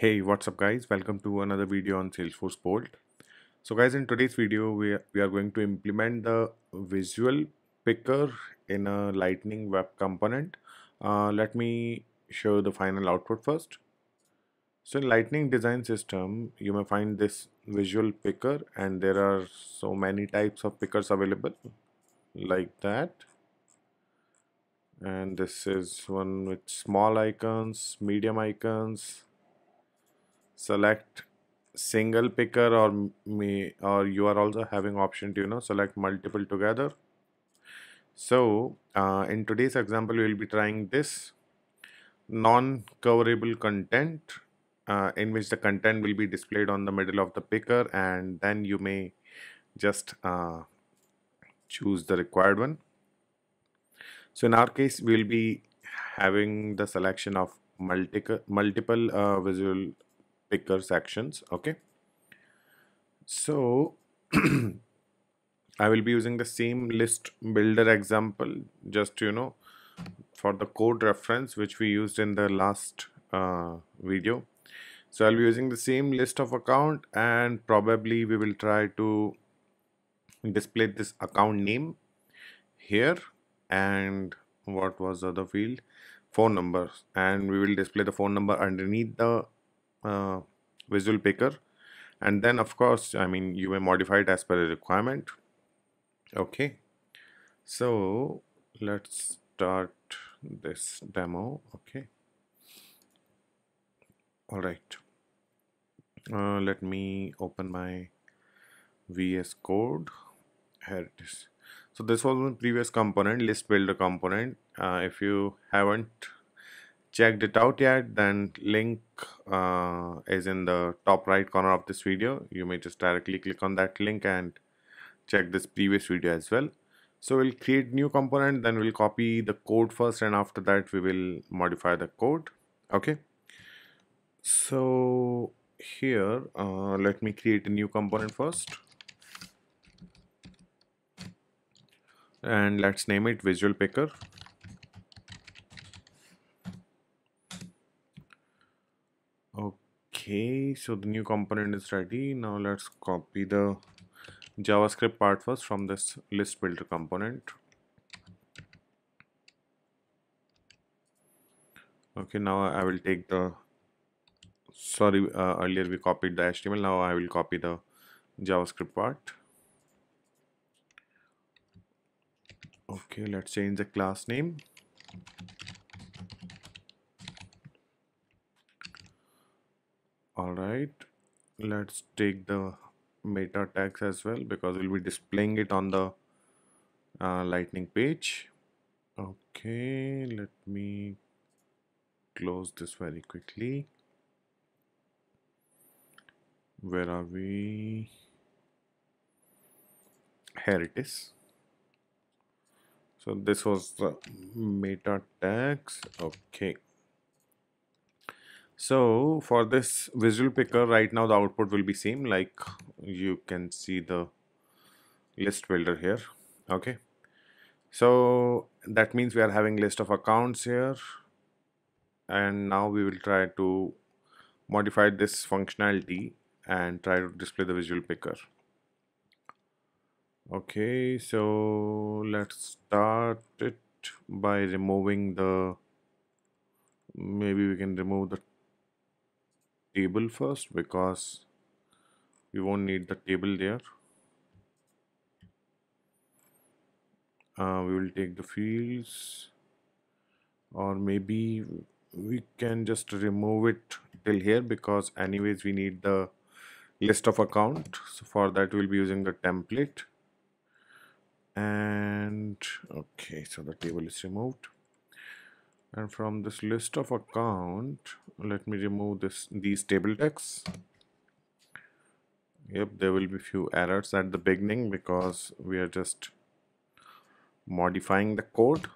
Hey, what's up guys, welcome to another video on Salesforce Bolt. So guys, in today's video we are going to implement the Visual Picker in a Lightning Web Component. Let me show you the final output first. So in Lightning Design System you may find this Visual Picker, and there are so many types of pickers available like that. And this is one with small icons, medium icons. Select single picker, or you are also having option to select multiple together. So in today's example we will be trying this non-coverable content, in which the content will be displayed on the middle of the picker, and then you may just choose the required one. So in our case we will be having the selection of multiple visual picker sections. Okay, so I will be using the same list builder example just for the code reference which we used in the last video. So I'll be using the same list of account, and probably we will try to display this account name here, and what was the other field, phone number, and we will display the phone number underneath the Visual Picker. And then of course you may modify it as per the requirement. Okay, so let's start this demo. Okay, all right, let me open my VS Code. Here it is. So this was my previous component, list builder component. If you haven't checked it out yet, then link is in the top right corner of this video. You may just directly click on that link and check this previous video as well. So we'll create new component, then we'll copy the code first, and after that we will modify the code. Okay, so here let me create a new component first, and let's name it Visual Picker. Okay, so the new component is ready. Now let's copy the JavaScript part first from this list builder component. Okay, now I will take the, sorry, earlier we copied the HTML, now I will copy the JavaScript part. Okay, let's change the class name. All right, let's take the meta tags as well, because we'll be displaying it on the Lightning page. Okay, let me close this very quickly. Where are we? Here it is. So this was the meta tags. Okay, so for this Visual Picker right now the output will be same, like you can see the list builder here. Okay, so that means we are having list of accounts here, and now we will try to modify this functionality and try to display the Visual Picker. Okay, so let's start it by removing the, maybe we can remove the table first, because we won't need the table there. We will take the fields, or maybe we can just remove it till here, because anyways we need the list of account. So for that we'll be using the template, and okay, so the table is removed. And from this list of account, let me remove these table texts. Yep, there will be few errors at the beginning because we are just modifying the code.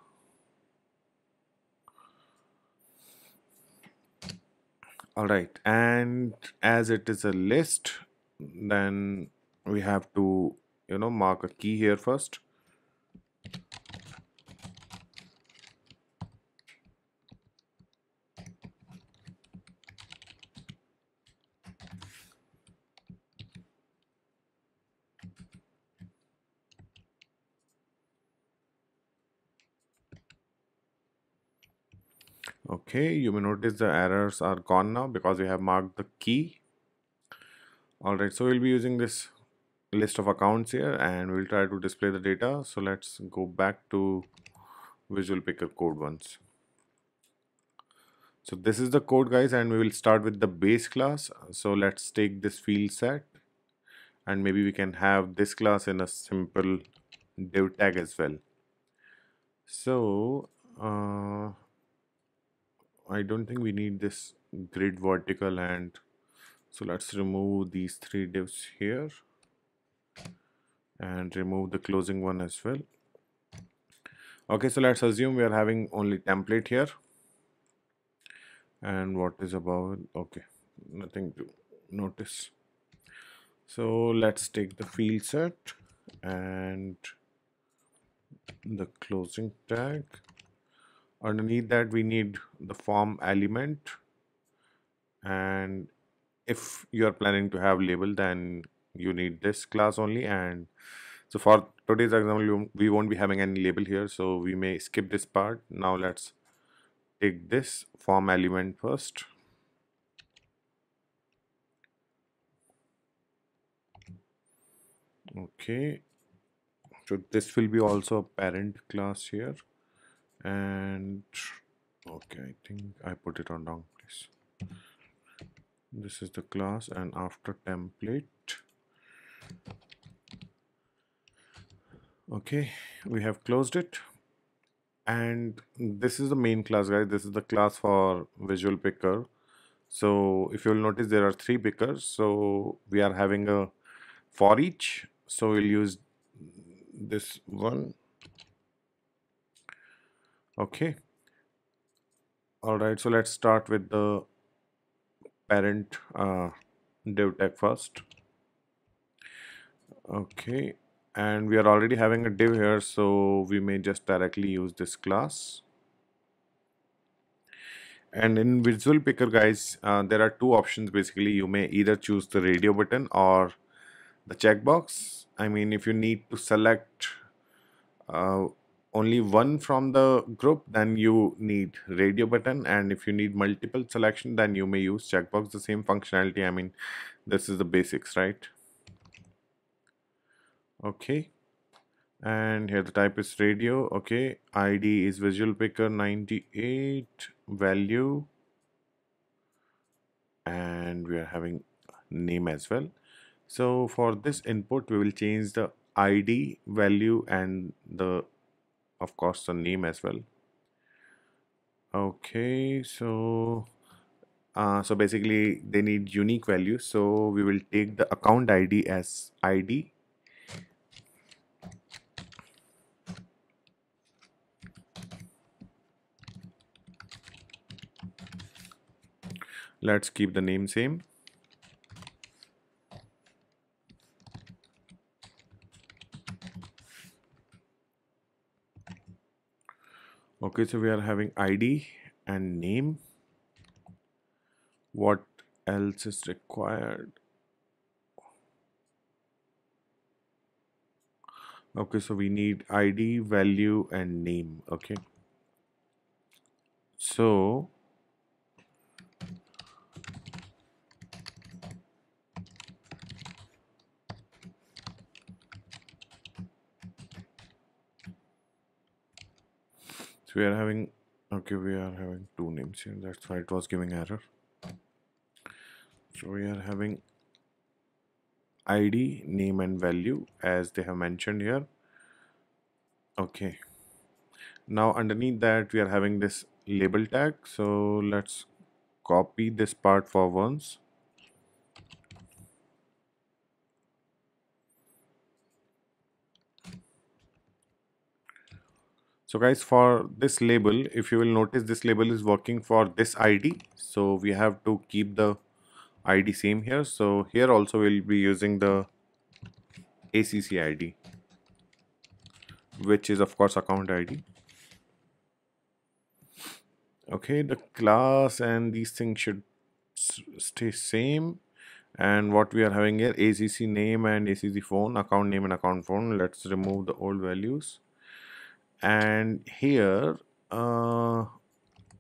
All right, and as it is a list, then we have to mark a key here first. Okay, you may notice the errors are gone now because we have marked the key. Alright, so we'll be using this list of accounts here and we'll try to display the data. So let's go back to Visual Picker code once. So this is the code, guys, and we will start with the base class. So let's take this field set and maybe we can have this class in a simple div tag as well. So I don't think we need this grid, vertical, and so let's remove these three divs here and remove the closing one as well. Okay, so let's assume we are having only template here. And what is above? Okay, nothing to notice. So let's take the field set and the closing tag. Underneath that we need the form element, and if you are planning to have label then you need this class only. And so for today's example we won't be having any label here, so we may skip this part. Now let's take this form element first. Okay, so this will be also a parent class here. And okay, I think I put it on wrong place. This is the class, and after template, okay, we have closed it. And this is the main class, guys. This is the class for Visual Picker. So if you'll notice, there are three pickers. So we are having a for each. So we'll use this one. Okay, all right, so let's start with the parent div tag first. Okay, and we are already having a div here, so we may just directly use this class. And in Visual Picker, guys, there are two options basically. You may either choose the radio button or the checkbox. I mean, if you need to select only one from the group, then you need radio button, and if you need multiple selection then you may use checkbox. The same functionality. I mean, this is the basics, right? Okay, and here the type is radio. Okay, ID is Visual Picker 98, value, and we are having name as well. So for this input we will change the ID, value, and the of course the name as well. Okay, so so basically they need unique values, so we will take the account ID as ID. Let's keep the name same. Okay, so we are having ID and name. What else is required? Okay, so we need ID, value, and name. Okay, so we are having, okay, we are having two names here, that's why it was giving error. So we are having ID, name, and value as they have mentioned here. Okay, now underneath that we are having this label tag, so let's copy this part for once. So guys, for this label, if you will notice, this label is working for this ID, so we have to keep the ID same here. So here also we'll be using the ACC ID, which is of course account ID. Okay, the class and these things should stay same, and what we are having here, ACC name and ACC phone, account name and account phone. Let's remove the old values. And here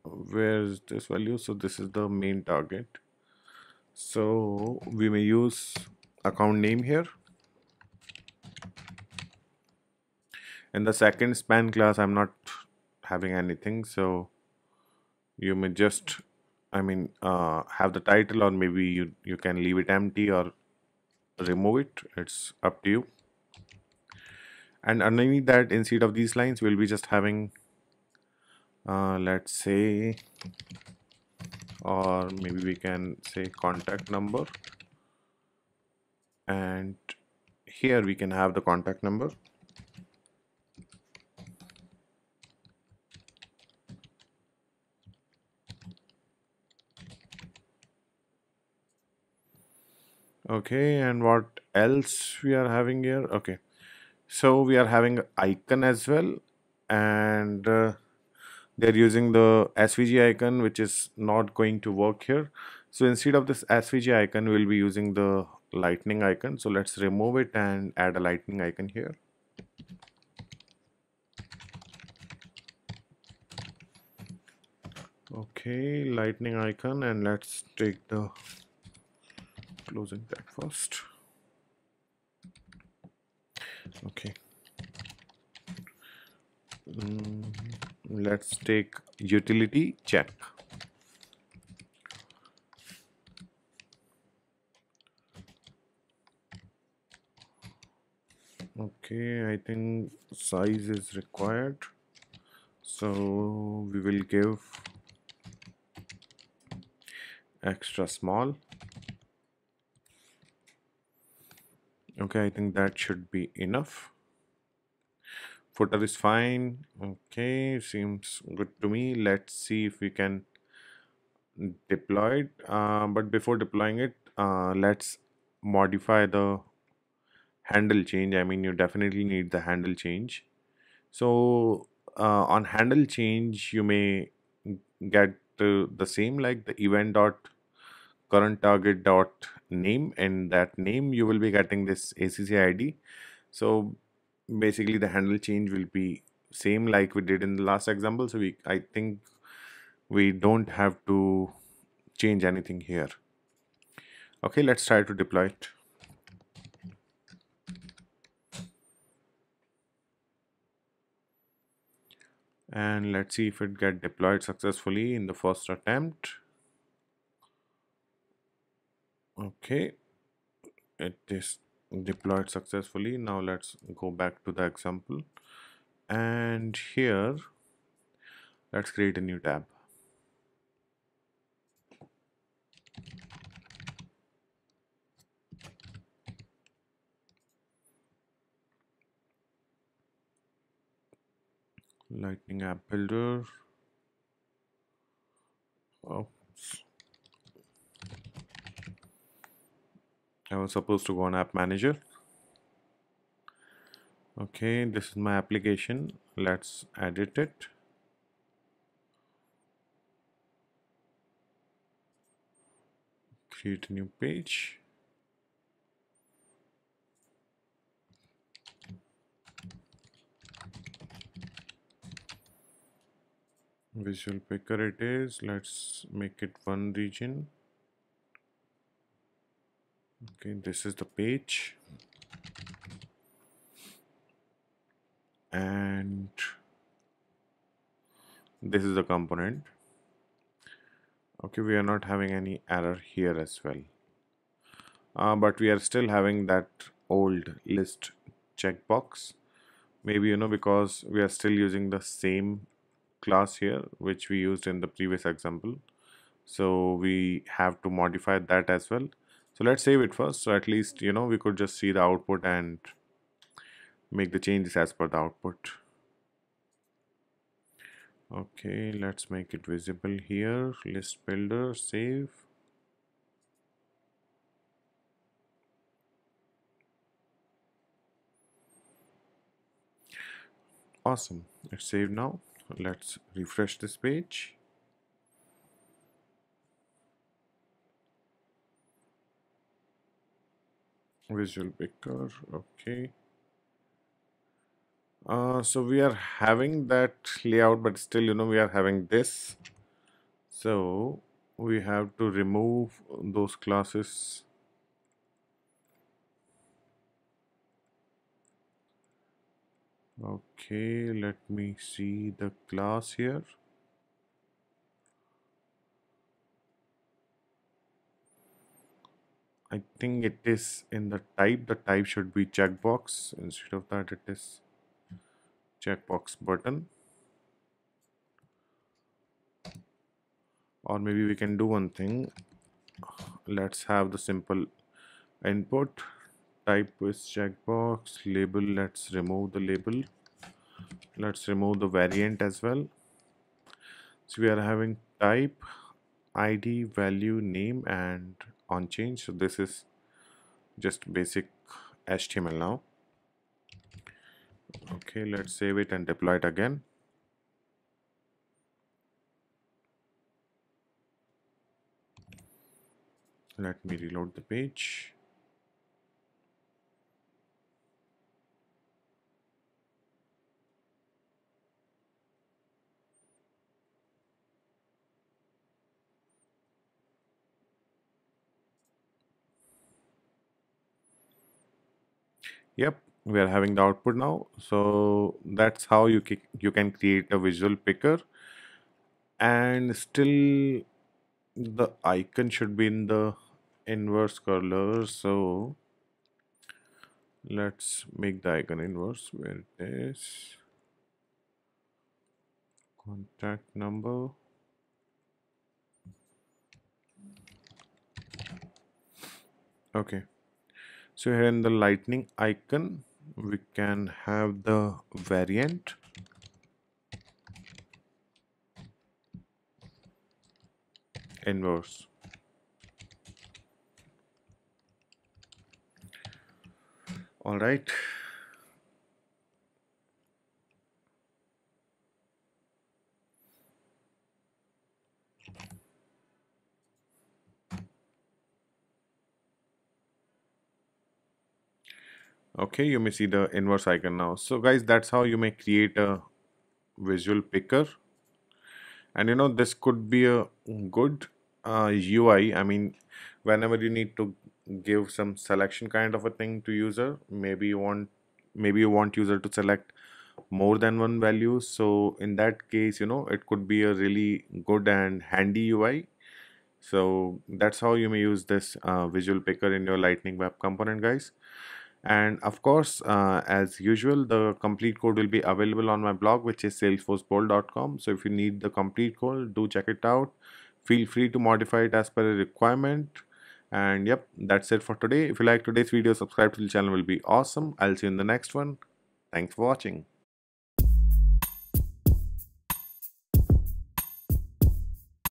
where is this value? So this is the main target, so we may use account name here. In the second span class I'm not having anything, so you may just have the title, or maybe you can leave it empty or remove it. It's up to you. And underneath that, instead of these lines, we'll be just having let's say, or maybe we can say contact number, and here we can have the contact number. Okay, and what else we are having here? Okay, so we are having icon as well, and they're using the SVG icon, which is not going to work here. So instead of this SVG icon, we'll be using the lightning icon. So let's remove it and add a lightning icon here. Okay, lightning icon, and let's take the closing that first. Okay, let's take utility check. Okay, I think size is required, so we will give extra small. Okay, I think that should be enough. Footer is fine. Okay, seems good to me. Let's see if we can deploy it. But before deploying it, let's modify the handle change. You definitely need the handle change. So on handle change, you may get the same, like the event dot current target dot name, and that name you will be getting this ACC ID. So basically the handle change will be same like we did in the last example, so I think we don't have to change anything here. Okay, let's try to deploy it. And let's see if it gets deployed successfully in the first attempt. Okay, it is deployed successfully. Now let's go back to the example, and here let's create a new tab. Lightning app builder. Oops, I was supposed to go on app manager. Okay, this is my application. Let's edit it. Create a new page. Visual Picker it is. Let's make it one region. Okay, this is the page, and this is the component. Okay, we are not having any error here as well, but we are still having that old list checkbox. Maybe, because we are still using the same class here which we used in the previous example, so we have to modify that as well. So let's save it first, so at least we could just see the output and make the changes as per the output. Okay, let's make it visible here. List builder, save. Awesome, it's saved now. Let's refresh this page. Visual Picker, okay. So we are having that layout, but still, you know, we are having this. So we have to remove those classes. Okay, let me see the class here. I think it is in the type. The type should be checkbox. Instead of that, it is checkbox button. Or maybe we can do one thing. Let's have the simple input. Type is checkbox, label, let's remove the label. Let's remove the variant as well. So we are having type, ID, value, name, and on change. So this is just basic HTML now. Okay, let's save it and deploy it again. Let me reload the page. Yep, we are having the output now. So that's how you can create a Visual Picker. And still the icon should be in the inverse color. So let's make the icon inverse where it is. Contact number. Okay. So here in the lightning icon, we can have the variant. Inverse. All right. Okay, you may see the inverse icon now. So guys, that's how you may create a Visual Picker. And you know, this could be a good UI. I mean, whenever you need to give some selection kind of a thing to user, maybe you want user to select more than one value. So in that case, you know, it could be a really good and handy UI. So that's how you may use this Visual Picker in your Lightning Web Component, guys. And of course, as usual, the complete code will be available on my blog, which is salesforcebolt.com. So if you need the complete code, do check it out. Feel free to modify it as per a requirement. And yep, that's it for today. If you like today's video, subscribe to the channel will be awesome. I'll see you in the next one. Thanks for watching.